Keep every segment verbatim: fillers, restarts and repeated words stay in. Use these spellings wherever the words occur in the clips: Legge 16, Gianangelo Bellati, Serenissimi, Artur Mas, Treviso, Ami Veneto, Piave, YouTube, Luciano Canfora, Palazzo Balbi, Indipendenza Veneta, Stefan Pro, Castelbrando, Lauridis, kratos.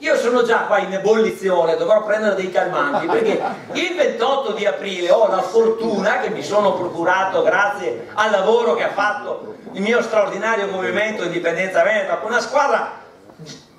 Io sono già qua in ebollizione, dovrò prendere dei calmanti, perché il ventotto di aprile ho la fortuna che mi sono procurato grazie al lavoro che ha fatto il mio straordinario movimento Indipendenza Veneta, con una squadra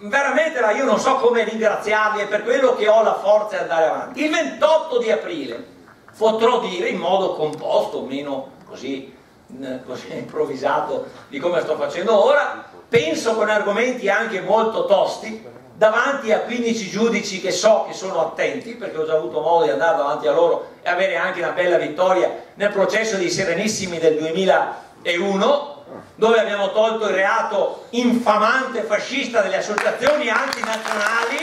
veramente, io non so come ringraziarvi, è per quello che ho la forza di andare avanti. Il ventotto di aprile potrò dire in modo composto, meno così, così improvvisato di come sto facendo ora, penso con argomenti anche molto tosti, davanti a quindici giudici che so che sono attenti, perché ho già avuto modo di andare davanti a loro e avere anche una bella vittoria nel processo dei Serenissimi del duemilauno, dove abbiamo tolto il reato infamante fascista delle associazioni antinazionali.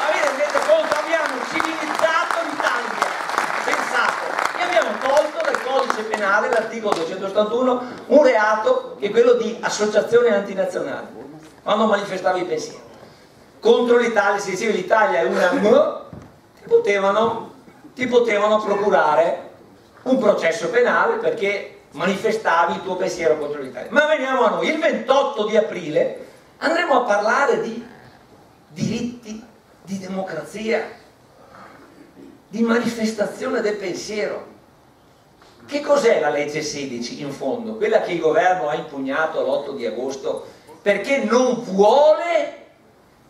Ma vi rendete conto? Abbiamo civilizzato l'Italia, pensato, e abbiamo tolto dal codice penale, l'articolo duecentottantuno, un reato che è quello di associazione antinazionale. Quando manifestavo i pensieri contro l'Italia, si diceva l'Italia è una M, ti potevano, ti potevano procurare un processo penale perché manifestavi il tuo pensiero contro l'Italia. Ma veniamo a noi, il ventotto di aprile andremo a parlare di diritti, di democrazia, di manifestazione del pensiero. Che cos'è la legge sedici in fondo? Quella che il governo ha impugnato l'otto di agosto perché non vuole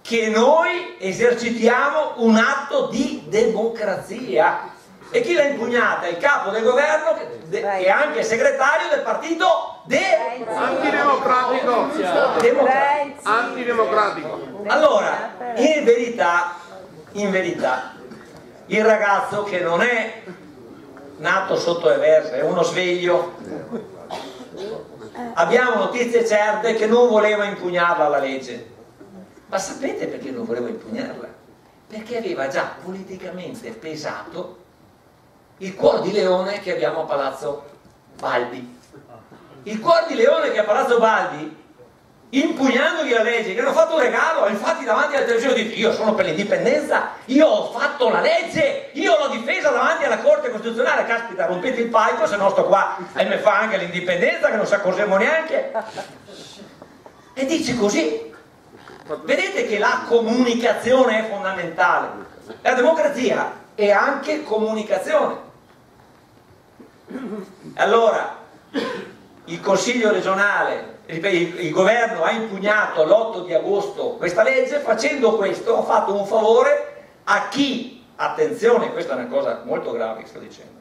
che noi esercitiamo un atto di democrazia. E chi l'ha impugnata? Il capo del governo e anche il segretario del partito de antidemocratico. Democratico. Antidemocratico. Allora, in verità, in verità, il ragazzo che non è nato sotto le verse, è uno sveglio, abbiamo notizie certe che non voleva impugnarla la legge. Ma sapete perché non voleva impugnarla? Perché aveva già politicamente pesato il cuor di leone che abbiamo a Palazzo Balbi. Il cuor di leone che a Palazzo Balbi, impugnandogli la legge, che hanno fatto un regalo, infatti davanti alla televisione ho detto io sono per l'indipendenza, io ho fatto la legge, io l'ho difesa davanti alla Corte Costituzionale, caspita rompete il palco, se no sto qua e mi fa anche l'indipendenza che non sa cos'emo neanche, e dice così. Vedete che la comunicazione è fondamentale, la democrazia è anche comunicazione. Allora il Consiglio regionale, il governo ha impugnato l'otto di agosto questa legge, facendo questo ha fatto un favore a chi, attenzione, questa è una cosa molto grave che sto dicendo,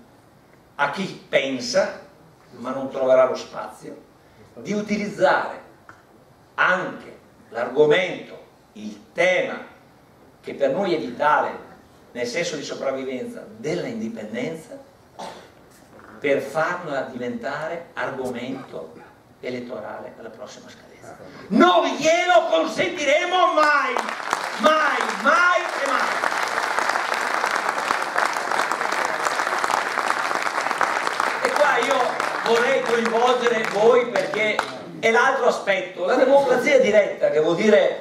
a chi pensa, ma non troverà lo spazio, di utilizzare anche l'argomento, il tema che per noi è vitale nel senso di sopravvivenza dell'indipendenza, per farla diventare argomento elettorale alla prossima scadenza. Non glielo consentiremo mai, mai, mai e mai. E qua io vorrei coinvolgere voi perché è l'altro aspetto, la democrazia diretta, che vuol dire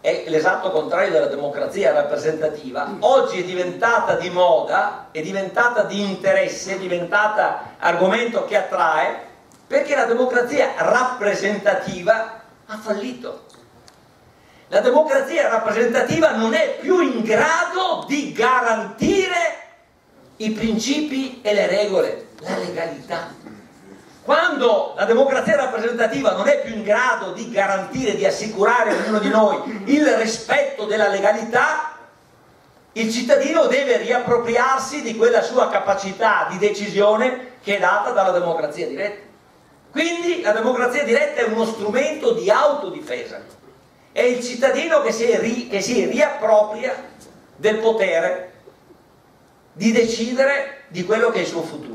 è l'esatto contrario della democrazia rappresentativa, oggi è diventata di moda, è diventata di interesse, è diventata argomento che attrae, perché la democrazia rappresentativa ha fallito. La democrazia rappresentativa non è più in grado di garantire i principi e le regole, la legalità. Quando la democrazia rappresentativa non è più in grado di garantire, di assicurare a ognuno di noi il rispetto della legalità, il cittadino deve riappropriarsi di quella sua capacità di decisione che è data dalla democrazia diretta. Quindi la democrazia diretta è uno strumento di autodifesa, è il cittadino che si, ri, che si riappropria del potere di decidere di quello che è il suo futuro.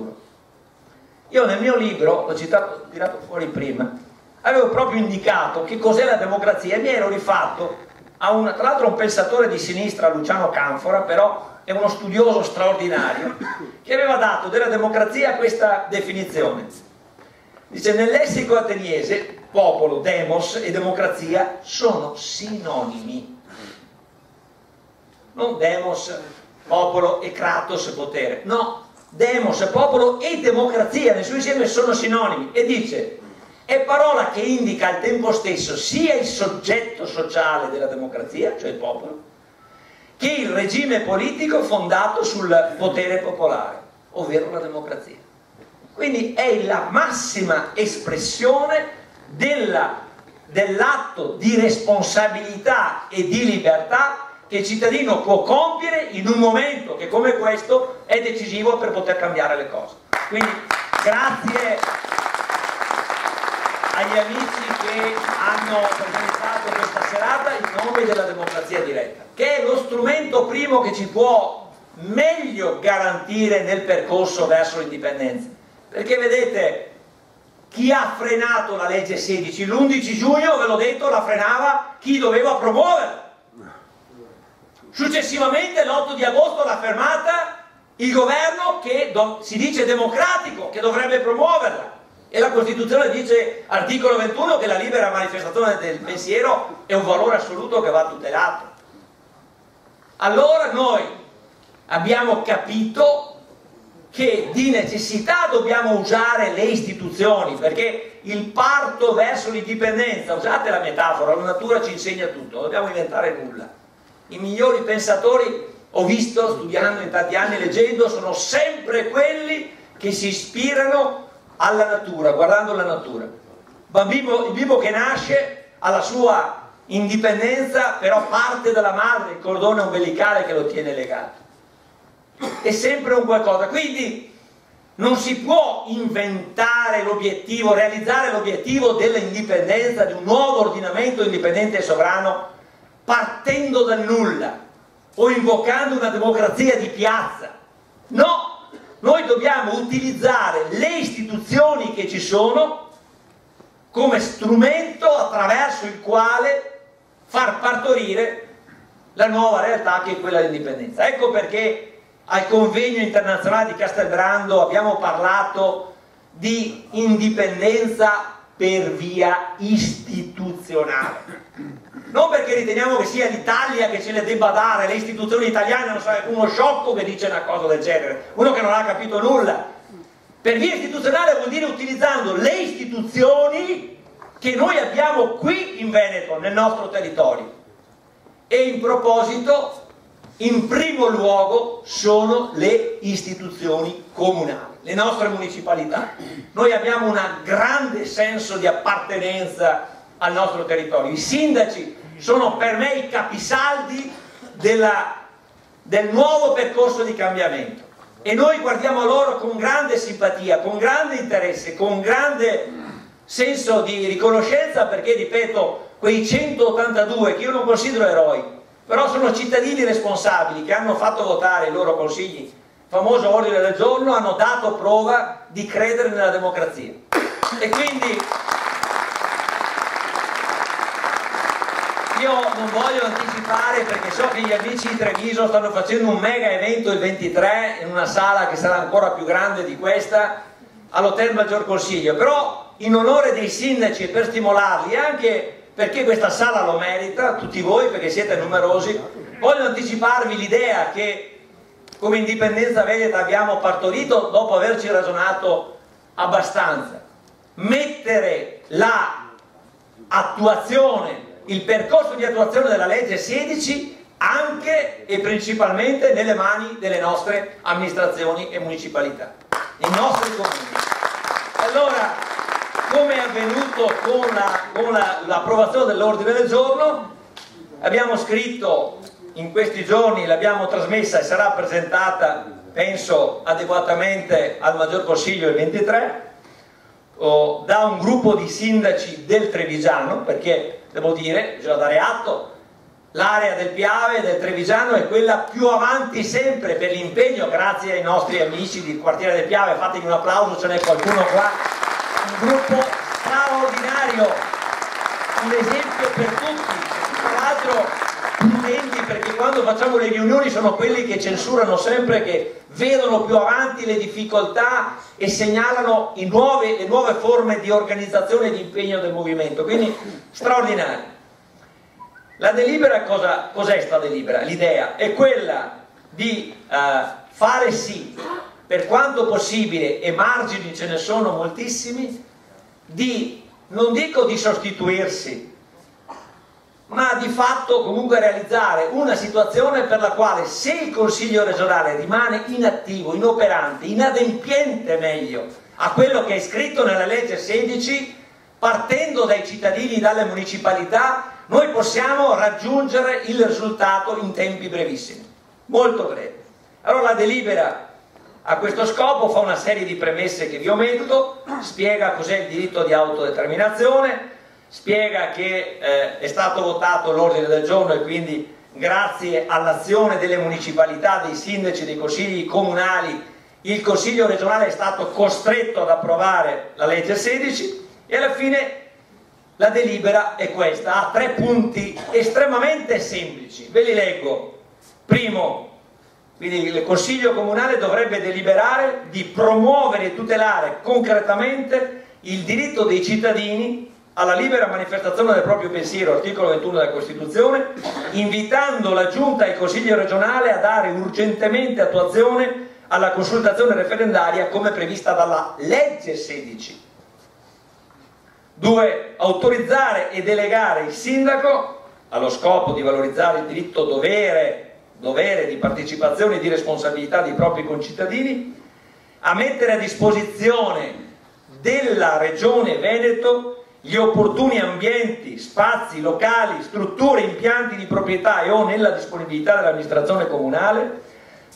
Io nel mio libro, l'ho citato, tirato fuori prima, avevo proprio indicato che cos'è la democrazia e mi ero rifatto a un, tra l'altro un pensatore di sinistra, Luciano Canfora, però è uno studioso straordinario, che aveva dato della democrazia questa definizione. Dice, nel lessico ateniese, popolo, demos e democrazia sono sinonimi. Non demos, popolo, e kratos, potere. No. Demos, popolo e democrazia nel suo insieme sono sinonimi, e dice è parola che indica al tempo stesso sia il soggetto sociale della democrazia, cioè il popolo, che il regime politico fondato sul potere popolare, ovvero la democrazia. Quindi è la massima espressione della dell'atto di responsabilità e di libertà che il cittadino può compiere in un momento che, come questo, è decisivo per poter cambiare le cose. Quindi grazie agli amici che hanno organizzato questa serata in nome della democrazia diretta, che è lo strumento primo che ci può meglio garantire nel percorso verso l'indipendenza. Perché vedete, chi ha frenato la legge sedici l'undici giugno, ve l'ho detto, la frenava chi doveva promuoverla. Successivamente l'otto di agosto l'ha fermata il governo che si dice democratico, che dovrebbe promuoverla, e la Costituzione dice, articolo ventuno, che la libera manifestazione del pensiero è un valore assoluto che va tutelato. Allora noi abbiamo capito che di necessità dobbiamo usare le istituzioni, perché il parto verso l'indipendenza, usate la metafora, la natura ci insegna tutto, non dobbiamo inventare nulla. I migliori pensatori, ho visto studiando in tanti anni, leggendo, sono sempre quelli che si ispirano alla natura, guardando la natura. Bambino, il bimbo che nasce alla sua indipendenza però parte dalla madre, il cordone ombelicale che lo tiene legato. È sempre un qualcosa, quindi non si può inventare l'obiettivo, realizzare l'obiettivo dell'indipendenza, di un nuovo ordinamento indipendente e sovrano, partendo dal nulla o invocando una democrazia di piazza. No, noi dobbiamo utilizzare le istituzioni che ci sono come strumento attraverso il quale far partorire la nuova realtà che è quella dell'indipendenza. Ecco perché al convegno internazionale di Castelbrando abbiamo parlato di indipendenza per via istituzionale, non perché riteniamo che sia l'Italia che ce le debba dare, le istituzioni italiane, non so, è uno sciocco che dice una cosa del genere, uno che non ha capito nulla. Per via istituzionale vuol dire utilizzando le istituzioni che noi abbiamo qui in Veneto, nel nostro territorio, e in proposito in primo luogo sono le istituzioni comunali, le nostre municipalità. Noi abbiamo un grande senso di appartenenza al nostro territorio. I sindaci sono per me i capisaldi della, del nuovo percorso di cambiamento, e noi guardiamo a loro con grande simpatia, con grande interesse, con grande senso di riconoscenza, perché, ripeto, quei centottantadue che io non considero eroi, però sono cittadini responsabili che hanno fatto votare i loro consigli, il famoso ordine del giorno, hanno dato prova di credere nella democrazia. E quindi io non voglio anticipare, perché so che gli amici di Treviso stanno facendo un mega evento il ventitré in una sala che sarà ancora più grande di questa all'Hotel Maggior Consiglio, però in onore dei sindaci e per stimolarli, anche perché questa sala lo merita, tutti voi perché siete numerosi, voglio anticiparvi l'idea che come Indipendenza Veneta abbiamo partorito dopo averci ragionato abbastanza: mettere la attuazione, il percorso di attuazione della legge sedici anche e principalmente nelle mani delle nostre amministrazioni e municipalità, i nostri comuni. Allora, come è avvenuto con l'approvazione la, dell'ordine del giorno, abbiamo scritto in questi giorni, l'abbiamo trasmessa e sarà presentata, penso adeguatamente, al Maggior Consiglio il ventitré, oh, da un gruppo di sindaci del Trevigiano, perché devo dire, bisogna dare atto, l'area del Piave e del Trevigiano è quella più avanti sempre per l'impegno, grazie ai nostri amici del quartiere del Piave. Fategli un applauso, ce n'è qualcuno qua. Un gruppo straordinario, un esempio per tutti, tra l'altro prudenti, perché quando facciamo le riunioni sono quelli che censurano sempre, che vedono più avanti le difficoltà e segnalano i nuove, le nuove forme di organizzazione e di impegno del movimento, quindi straordinario. La delibera, cosa, cos'è sta delibera? L'idea è quella di uh, fare sì, per quanto possibile, e margini ce ne sono moltissimi, di non dico di sostituirsi, ma di fatto comunque realizzare una situazione per la quale, se il Consiglio regionale rimane inattivo, inoperante, inadempiente meglio a quello che è scritto nella legge sedici, partendo dai cittadini, dalle municipalità, noi possiamo raggiungere il risultato in tempi brevissimi, molto brevi. Allora la delibera a questo scopo fa una serie di premesse che vi ometto, spiega cos'è il diritto di autodeterminazione, spiega che eh, è stato votato l'ordine del giorno e quindi grazie all'azione delle municipalità, dei sindaci, dei consigli comunali, il Consiglio regionale è stato costretto ad approvare la legge sedici, e alla fine la delibera è questa, ha tre punti estremamente semplici, ve li leggo. Primo, quindi il Consiglio comunale dovrebbe deliberare di promuovere e tutelare concretamente il diritto dei cittadini alla libera manifestazione del proprio pensiero, articolo ventuno della Costituzione, invitando la Giunta e il Consiglio regionale a dare urgentemente attuazione alla consultazione referendaria come prevista dalla legge sedici. Due, autorizzare e delegare il sindaco, allo scopo di valorizzare il diritto dovere, dovere di partecipazione e di responsabilità dei propri concittadini, a mettere a disposizione della Regione Veneto gli opportuni ambienti, spazi, locali, strutture, impianti di proprietà e o nella disponibilità dell'amministrazione comunale,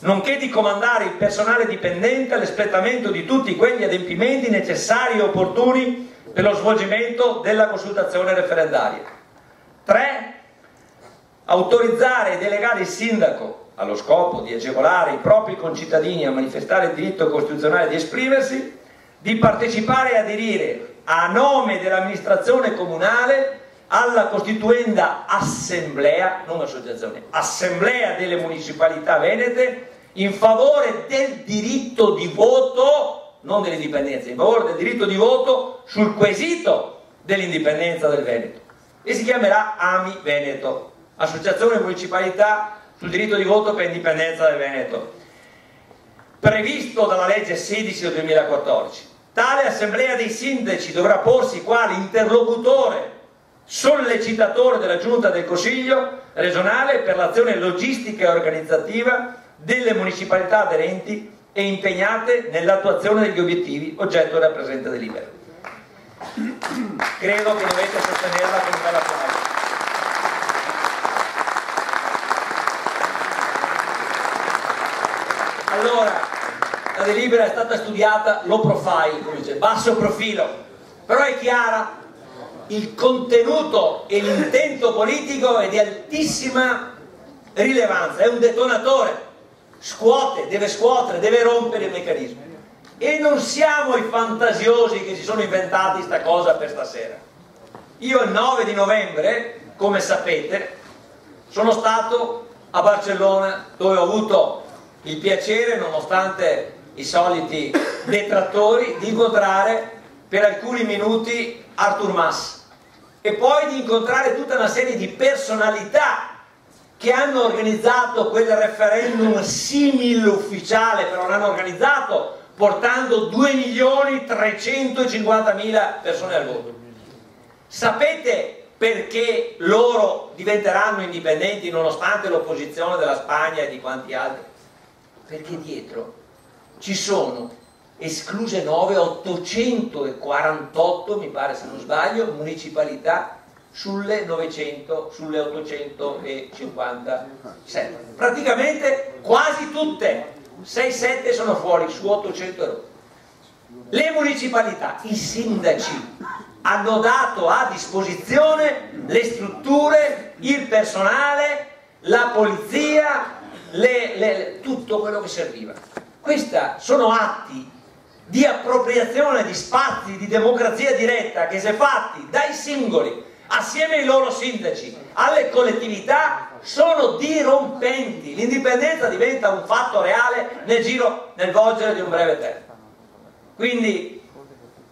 nonché di comandare il personale dipendente all'espletamento di tutti quegli adempimenti necessari e opportuni per lo svolgimento della consultazione referendaria. Tre. Autorizzare e delegare il sindaco, allo scopo di agevolare i propri concittadini a manifestare il diritto costituzionale di esprimersi, di partecipare e aderire a nome dell'amministrazione comunale alla costituenda assemblea, non associazione, assemblea delle municipalità venete in favore del diritto di voto, non dell'indipendenza, in favore del diritto di voto sul quesito dell'indipendenza del Veneto, e si chiamerà Ami Veneto, associazione municipalità sul diritto di voto per l'indipendenza del Veneto, previsto dalla legge sedici del duemilaquattordici. Tale assemblea dei sindaci dovrà porsi quale interlocutore, sollecitatore della Giunta del Consiglio regionale per l'azione logistica e organizzativa delle municipalità aderenti e impegnate nell'attuazione degli obiettivi oggetto della presente delibera. Credo che dovete sostenerla con un bel applauso. Allora, la delibera è stata studiata low profile, come dice, basso profilo, però è chiara, il contenuto e l'intento politico è di altissima rilevanza, è un detonatore, scuote, deve scuotere, deve rompere il meccanismo. E non siamo i fantasiosi che si sono inventati sta cosa per stasera. Io il nove di novembre, come sapete, sono stato a Barcellona, dove ho avuto il piacere, nonostante i soliti detrattori, di incontrare per alcuni minuti Artur Mas e poi di incontrare tutta una serie di personalità che hanno organizzato quel referendum simil ufficiale, però l'hanno organizzato portando due milioni trecentocinquantamila persone al voto. Sapete perché loro diventeranno indipendenti nonostante l'opposizione della Spagna e di quanti altri? Perché dietro ci sono, escluse nove, ottocentoquarantotto, mi pare se non sbaglio, municipalità sulle novecento, sulle ottocentocinquantasette. Praticamente quasi tutte, sei sette sono fuori, su ottocento euro. Le municipalità, i sindaci, hanno dato a disposizione le strutture, il personale, la polizia, le, le, tutto quello che serviva. Questi sono atti di appropriazione di spazi di democrazia diretta che, se fatti dai singoli assieme ai loro sindaci, alle collettività, sono dirompenti. L'indipendenza diventa un fatto reale nel giro, nel volgere di un breve tempo. Quindi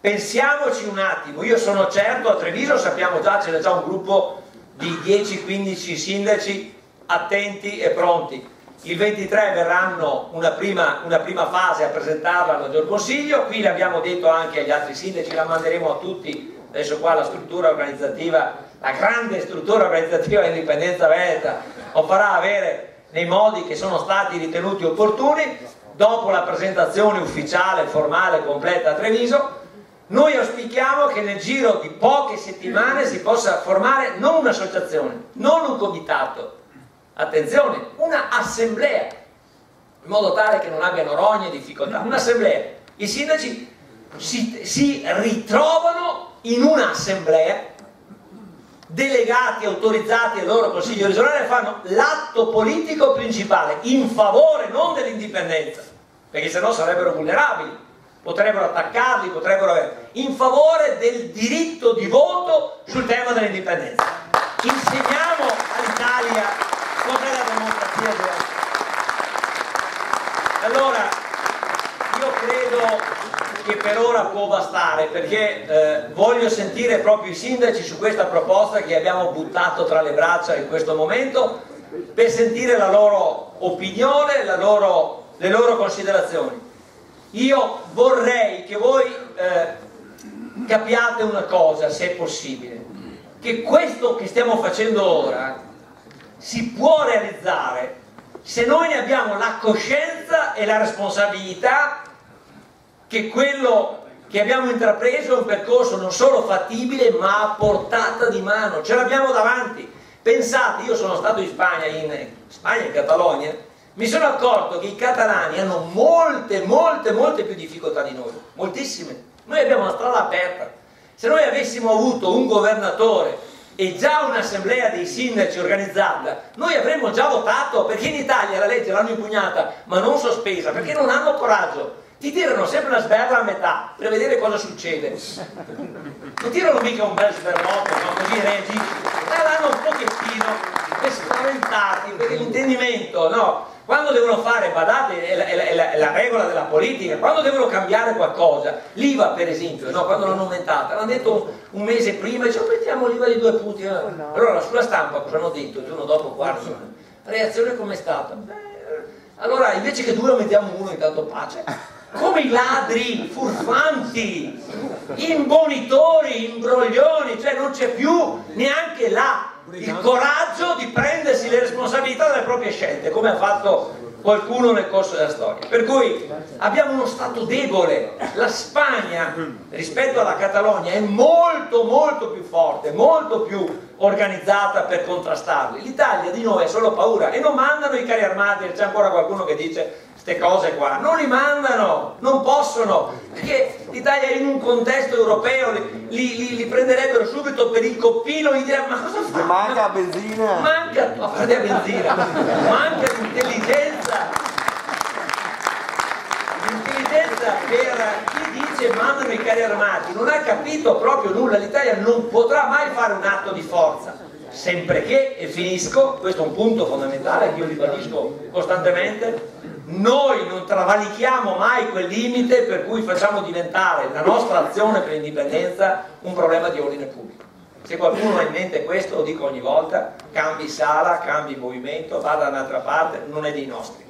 pensiamoci un attimo, io sono certo, a Treviso sappiamo già, c'è già un gruppo di dieci quindici sindaci attenti e pronti. Il ventitré verranno una prima, una prima fase a presentarla al Maggior Consiglio, qui l'abbiamo detto anche agli altri sindaci, la manderemo a tutti adesso qua la struttura organizzativa, la grande struttura organizzativa dell'Indipendenza Veneta lo farà avere nei modi che sono stati ritenuti opportuni. Dopo la presentazione ufficiale, formale, completa a Treviso, noi auspichiamo che nel giro di poche settimane si possa formare non un'associazione, non un comitato, attenzione, un'assemblea, in modo tale che non abbiano rogne e difficoltà, un'assemblea. I sindaci si, si ritrovano in un'assemblea, delegati, autorizzati al loro consiglio regionale, fanno l'atto politico principale in favore non dell'indipendenza, perché sennò sarebbero vulnerabili, potrebbero attaccarli, potrebbero avere, in favore del diritto di voto sul tema dell'indipendenza. Insegniamo all'Italia cos'è la democrazia diretta. Allora, io credo che per ora può bastare, perché eh, voglio sentire proprio i sindaci su questa proposta che abbiamo buttato tra le braccia in questo momento, per sentire la loro opinione, la loro, le loro considerazioni. Io vorrei che voi eh, capiate una cosa, se è possibile, che questo che stiamo facendo ora si può realizzare se noi ne abbiamo la coscienza e la responsabilità che quello che abbiamo intrapreso è un percorso non solo fattibile ma a portata di mano, ce l'abbiamo davanti. Pensate, io sono stato in Spagna, in Spagna, in Catalogna, mi sono accorto che i catalani hanno molte, molte, molte più difficoltà di noi, moltissime. Noi abbiamo una strada aperta. Se noi avessimo avuto un governatore e già un'assemblea dei sindaci organizzata, noi avremmo già votato, perché in Italia la legge l'hanno impugnata ma non sospesa, perché non hanno coraggio. Ti tirano sempre una sberla a metà per vedere cosa succede, non tirano mica un bel sberlotto, ma così reagisci, la danno un pochettino per spaventati, perché l'intendimento, no? Quando devono fare, badate, è la, è, la, è la regola della politica, quando devono cambiare qualcosa, l'I V A per esempio, no? Quando l'hanno aumentata, l'hanno detto un, un mese prima, dice mettiamo l'I V A di due punti, eh? Allora sulla stampa cosa hanno detto il giorno dopo, quarto, la reazione com'è stata? Beh, allora invece che due mettiamo uno, intanto pace. Come i ladri, furfanti, imbonitori, imbroglioni, cioè non c'è più neanche là il coraggio di prendersi le responsabilità delle proprie scelte, come ha fatto qualcuno nel corso della storia. Per cui abbiamo uno stato debole, la Spagna rispetto alla Catalogna è molto molto più forte, molto più organizzata per contrastarli. L'Italia di noi è solo paura e non mandano i carri armati, c'è ancora qualcuno che dice queste cose qua, non li mandano, non possono, perché l'Italia è in un contesto europeo, li, li, li prenderebbero subito per il coppino e gli direbbero ma cosa fai? Manca benzina! Manca, no, benzina. Manca l'intelligenza! L'intelligenza per chi dice mandano i carri armati, non ha capito proprio nulla, l'Italia non potrà mai fare un atto di forza. Sempre che, e finisco, questo è un punto fondamentale che io ribadisco costantemente, noi non travalichiamo mai quel limite per cui facciamo diventare la nostra azione per l'indipendenza un problema di ordine pubblico. Se qualcuno ha in mente questo, lo dico ogni volta, cambi sala, cambi movimento, vada da un'altra parte, non è dei nostri.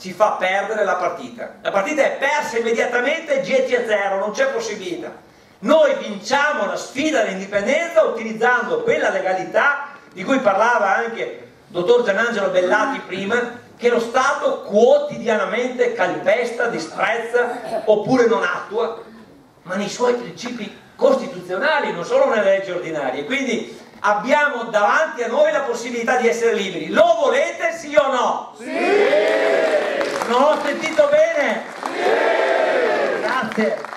Ci fa perdere la partita. La partita è persa immediatamente, getti a zero, non c'è possibilità. Noi vinciamo la sfida all'indipendenza utilizzando quella legalità di cui parlava anche il dottor Gianangelo Bellati prima, che lo Stato quotidianamente calpesta, disprezza oppure non attua, ma nei suoi principi costituzionali, non solo nelle leggi ordinarie. Quindi abbiamo davanti a noi la possibilità di essere liberi. Lo volete sì o no? Sì! Non ho sentito bene? Sì! Grazie!